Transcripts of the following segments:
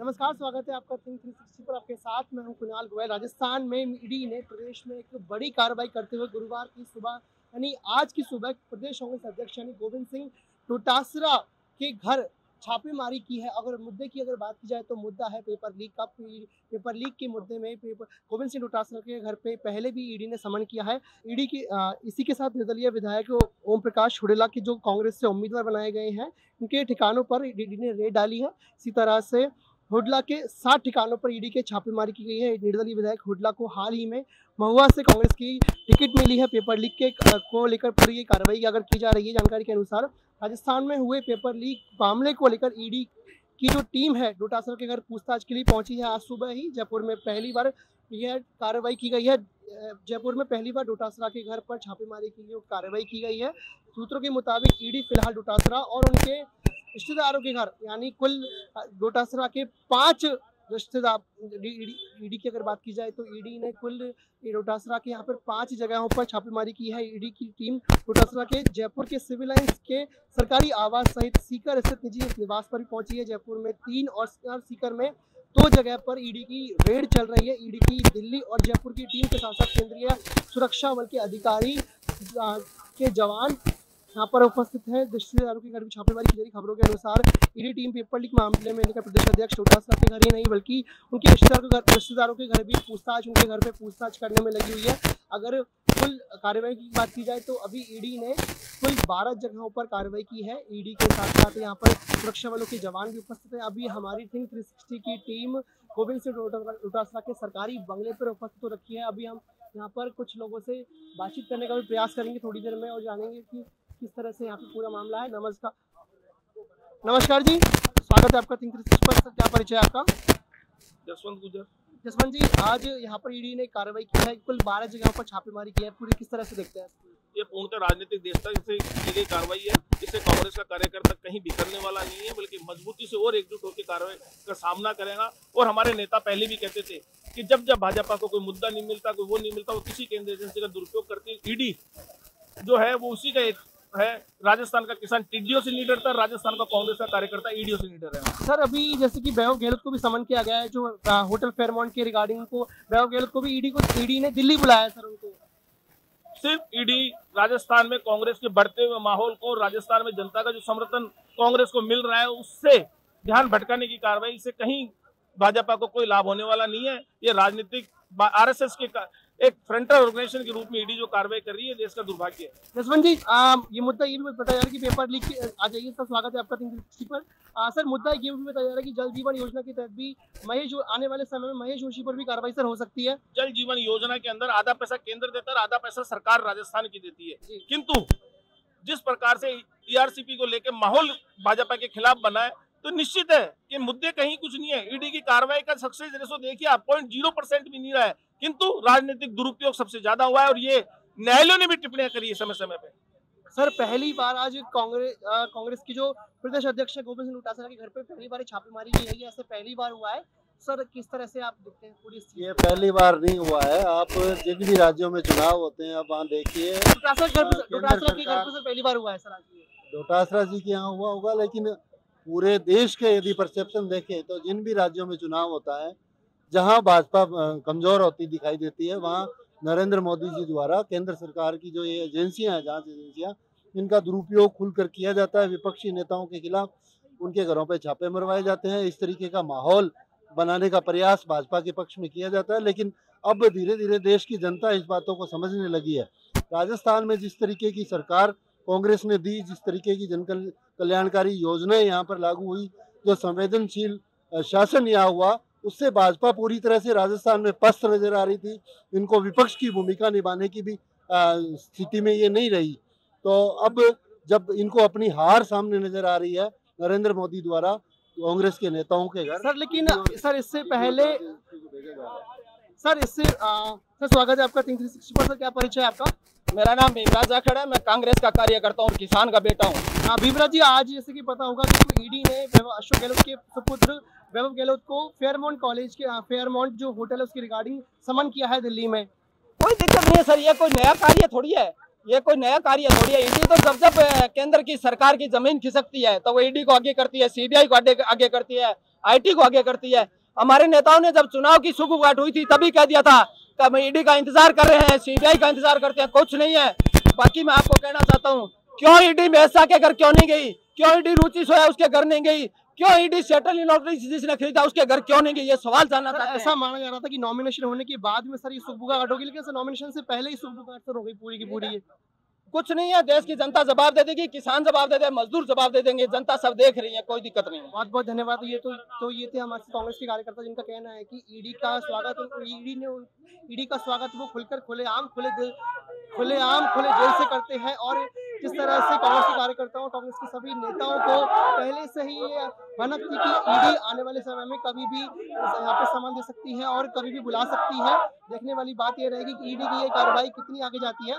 नमस्कार, स्वागत है आपका थिंक 360 पर। आपके साथ मैं हूं कुणाल गोयल। राजस्थान में ईडी ने प्रदेश में एक बड़ी कार्रवाई करते हुए गुरुवार की सुबह यानी आज की सुबह प्रदेश कांग्रेस अध्यक्ष यानी गोविंद सिंह डोटासरा के घर छापेमारी की है। अगर मुद्दे की अगर बात की जाए तो मुद्दा है पेपर लीक का। पेपर लीक के मुद्दे में गोविंद सिंह डोटासरा के घर पे पहले भी ईडी ने समन किया है। ईडी की इसी के साथ निर्दलीय विधायक ओम प्रकाश हु के जो कांग्रेस से उम्मीदवार बनाए गए हैं उनके ठिकानों पर ईडी ने रेड डाली है। इसी तरह से हुडला के 7 ठिकानों पर ईडी के छापेमारी की गई है। निर्दलीय विधायक हुडला को हाल ही में महुआ से कांग्रेस की टिकट मिली है। पेपर लीक के को लेकर पूरी ये कार्रवाई अगर की जा रही है। जानकारी के अनुसार राजस्थान में हुए पेपर लीक मामले को लेकर ईडी की जो टीम है डोटासरा के घर पूछताछ के लिए पहुंची है। आज सुबह ही जयपुर में पहली बार यह कार्रवाई की गई है। जयपुर में पहली बार डोटासरा के घर पर छापेमारी के लिए कार्रवाई की गई है। सूत्रों के मुताबिक ईडी फिलहाल डोटासरा और उनके रिश्तेदारों के घर यानी कुल डोटासरा के 5 रिश्तेदार ईडी की अगर बात की जाए तो ईडी ने कुल डोटासरा के यहाँ पर 5 जगहों पर छापेमारी की है। ईडी की टीम डोटासरा के जयपुर के सिविल लाइंस के सरकारी आवास सहित सीकर स्थित निजी निवास पर भी पहुंची है। जयपुर में 3 और सीकर में 2 जगह पर ईडी की रेड चल रही है। ईडी की दिल्ली और जयपुर की टीम के साथ साथ केंद्रीय सुरक्षा बल के अधिकारी के जवान यहाँ पर उपस्थित है। रिश्तेदारों के घर भी छापेमारी की जा रही। खबरों के अनुसार ईडी टीम पेपर लीक मामले में लेकर प्रदेश अध्यक्ष डोटासरा के घर ही नहीं बल्कि उनके रिश्तेदारों के घर भी पूछताछ उनके घर पे पूछताछ करने में लगी हुई है। अगर कुल कार्रवाई की बात की जाए तो अभी ईडी ने कुल 12 जगहों पर कार्रवाई की है। ईडी के साथ साथ यहाँ पर सुरक्षा बलों के जवान भी उपस्थित हैं। अभी हमारी थिंक 360 की टीम गोविंद सिंह डोटासरा के सरकारी बंगले पर उपस्थित हो रखी है। अभी हम यहाँ पर कुछ लोगों से बातचीत करने का भी प्रयास करेंगे थोड़ी देर में और जानेंगे कि किस तरह से यहाँ पे पूरा मामला है। नमस्कार जी, स्वागत है आपका थिंक 360 पर। क्या परिचय आपका? जसवंत गुर्जर। जसवंत जी, आज यहाँ पर ईडी ने कार्रवाई की है, कुल 12 जगहों पर छापेमारी की है। पूरी किस तरह से देखते हैं? ये पूर्णतः राजनीतिक देशता से की गई कार्रवाई है। इससे कांग्रेस का कार्यकर्ता कहीं बिखरने वाला नहीं है बल्कि मजबूती से और एकजुट होकर कार्रवाई का सामना करेगा। और हमारे नेता पहले भी कहते थे कि जब जब भाजपा को कोई मुद्दा नहीं मिलता, कोई वो नहीं मिलता, वो किसी केंद्र एजेंसी का दुरुपयोग करती ईडी जो है वो उसी का एक है। राजस्थान का किसान टीडीओ से लीडर था, राजस्थान का कांग्रेस का कार्यकर्ता ईडीओ से लीडर है। सर, अभी जैसे कि वैभव गहलोत को भी समन किया गया है जो होटल फेयरमॉन्ट के रिगार्डिंग को वैभव गहलोत को भी ईडी ने दिल्ली बुलाया। सर, उनको सिर्फ ईडी राजस्थान में कांग्रेस के बढ़ते हुए माहौल को, राजस्थान में जनता का जो समर्थन कांग्रेस को मिल रहा है उससे ध्यान भटकाने की कार्रवाई से कहीं भाजपा को कोई लाभ होने वाला नहीं है। ये राजनीतिक आरएसएस के एक फ्रंटल ऑर्गेनाइजेशन के रूप में ईडी जो कार्रवाई कर रही है देश का दुर्भाग्य है। जसवंत जी, ये मुद्दा ये भी बताया जा रहा है कि पेपर लीक आ जाइए सर, स्वागत है आपका थिंक 360 पर। सर, मुद्दा ये भी बताया जा रहा है कि जल जीवन योजना के तहत भी आने वाले समय में महेश जोशी पर भी कार्रवाई सर हो सकती है। जल जीवन योजना के अंदर आधा पैसा केंद्र देता है, आधा पैसा सरकार राजस्थान की देती है। किंतु जिस प्रकार से ईआरसीपी को लेकर माहौल भाजपा के खिलाफ बना है तो निश्चित है कि मुद्दे कहीं कुछ नहीं है। ईडी की कार्रवाई का सक्सेस रेशो देखिए आप 0.0% भी नहीं रहा है, किंतु राजनीतिक दुरुपयोग सबसे ज्यादा हुआ है और ये न्यायालयों ने भी टिप्पणियां करी है समय समय पे। सर, पहली बार आज कांग्रेस की जो प्रदेश अध्यक्ष गोविंद सिंह डोटासरा के घर पे पहली बार छापेमारी की है, ऐसे पहली बार हुआ है। सर, किस तरह से आप देखते हैं पूरी स्थिति? ये पहली बार नहीं हुआ है। आप जिन भी राज्यों में चुनाव होते हैं आप वहाँ देखिए पहली बार हुआ है। सर, डोटासरा जी के यहाँ हुआ होगा लेकिन पूरे देश के यदि परसेप्शन देखें तो जिन भी राज्यों में चुनाव होता है जहां भाजपा कमजोर होती दिखाई देती है वहां नरेंद्र मोदी जी द्वारा केंद्र सरकार की जो ये एजेंसियां हैं, जांच एजेंसियां, इनका दुरुपयोग खुलकर किया जाता है। विपक्षी नेताओं के खिलाफ उनके घरों पर छापे मरवाए जाते हैं। इस तरीके का माहौल बनाने का प्रयास भाजपा के पक्ष में किया जाता है। लेकिन अब धीरे धीरे देश की जनता इस बातों को समझने लगी है। राजस्थान में जिस तरीके की सरकार कांग्रेस ने दी, जिस तरीके की जन कल्याणकारी योजनाएं यहाँ पर लागू हुई, जो संवेदनशील शासन यहाँ हुआ, उससे भाजपा पूरी तरह से राजस्थान में पस्त नजर आ रही थी। इनको विपक्ष की भूमिका निभाने की भी स्थिति में ये नहीं रही। तो अब जब इनको अपनी हार सामने नजर आ रही है नरेंद्र मोदी द्वारा कांग्रेस के नेताओं के घर। सर, लेकिन सर इससे पहले सर स्वागत है आपका थिंक 360 पर। सर, क्या परिचय है आपका? मेरा नाम मेघराज जाखड़ है, मैं कांग्रेस का कार्यकर्ता हूँ और किसान का बेटा हूँ। हाँ, मेघराज जी, आज जैसे कि पता होगा कि ईडी ने अशोक गहलोत के सुपुत्र वैभव गहलोत को फेयरमॉन्ट कॉलेज के फेयरमॉन्ट जो होटल है उसकी रिगार्डिंग समन किया है दिल्ली में। कोई दिक्कत नहीं है सर, ये कोई नया कार्य थोड़ी है, ये कोई नया कार्य थोड़ी है। ईडी तो जब जब केंद्र की सरकार की जमीन खिसकती है तो वो ईडी को आगे करती है, सीबीआई को आगे करती है, आईटी को आगे करती है। हमारे नेताओं ने जब चुनाव की सूगबुगाहट हुई थी तभी कह दिया था कि हम ईडी का इंतजार कर रहे हैं, सीबीआई का इंतजार करते हैं, कुछ नहीं है। बाकी मैं आपको कहना चाहता हूँ, क्यों ईडी भैंसा के घर क्यों नहीं गई, क्यों ईडी रुचि सोया उसके घर नहीं गई, क्यों ईडी सेटल इलेक्ट्रिक जिसने खरीदा उसके घर क्यों नहीं गई, ये सवाल जानना था। ऐसा माना जा रहा था कि नॉमिनेशन होने के बाद में सर ये सूगबुगाहट होगी, लेकिन सर नॉमिनेशन से पहले ही सूगबुगाहट सर हो गई पूरी की पूरी। कुछ नहीं है, देश की जनता जवाब दे देगी, किसान जवाब दे देंगे, मजदूर जवाब दे देंगे, जनता सब देख रही है, कोई दिक्कत नहीं है। बहुत बहुत धन्यवाद। ये थे हमारे कांग्रेस के कार्यकर्ता जिनका कहना है कि ईडी का स्वागत वो खुलकर खुले दिल से करते हैं, और जिस तरह से कांग्रेस के कार्यकर्ताओं, कांग्रेस के सभी नेताओं को पहले से ही ये भनक थी कि ईडी आने वाले समय में कभी भी यहाँ पे सामान दे सकती है और कभी भी बुला सकती है। देखने वाली बात यह रहेगी कि ईडी की ये कार्रवाई कितनी आगे जाती है।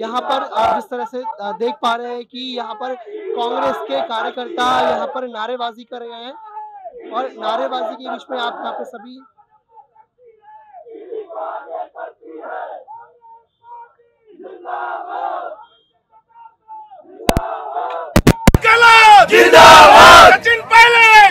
यहाँ पर आप जिस तरह से देख पा रहे हैं कि यहाँ पर कांग्रेस के कार्यकर्ता यहाँ पर नारेबाजी कर रहे हैं, और नारेबाजी के बीच में आप यहाँ पे सभी जिंदाबाद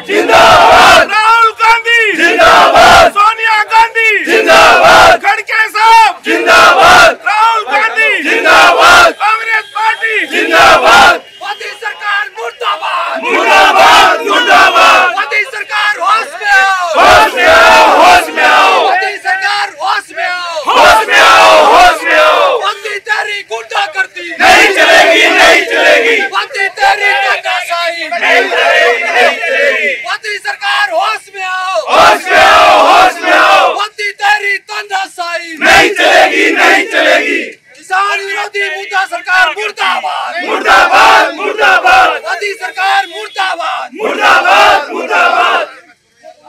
जिंदाबाद राहुल गांधी जिंदाबाद सोनिया गांधी जिंदाबाद खड़के साहब जिंदाबाद राहुल गांधी जिंदाबाद कांग्रेस पार्टी जिंदाबाद मोदी सरकार मुर्दाबाद मुर्दाबाद मुर्दाबाद मोदी सरकार होश में आओ होश में आओ होश में आओ मोदी सरकार होश में आओ होश में आओ होश में आओ बंदी तेरी गुंडा करती नहीं चलेगी नहीं चलेगी बंदी तेरी गुंडाशाही नहीं चलेगी नहीं चलेगी मोदी सरकार होश में आओ होश में आओ होश में आओ बंदी तेरी तंदाशाही नहीं चलेगी नहीं चलेगी किसान विरोधी मुद्दा सरकार मुर्दाबाद मुर्दाबाद मुर्दाबाद मोदी सरकार मुर्दाबाद मुर्दाबाद मुर्दाबाद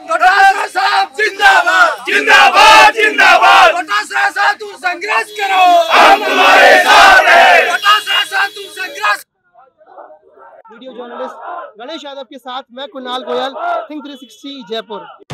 डोटासरा साहब जिंदाबाद जिंदाबाद जिंदाबाद डोटासरा साहब तुम संघर्ष करो हम तुम्हारे साथ हैं डोटासरा साहब तुम संघर्ष। वीडियो जर्नलिस्ट गणेश यादव के साथ मैं कुणाल गोयल, थिंक 360 जयपुर।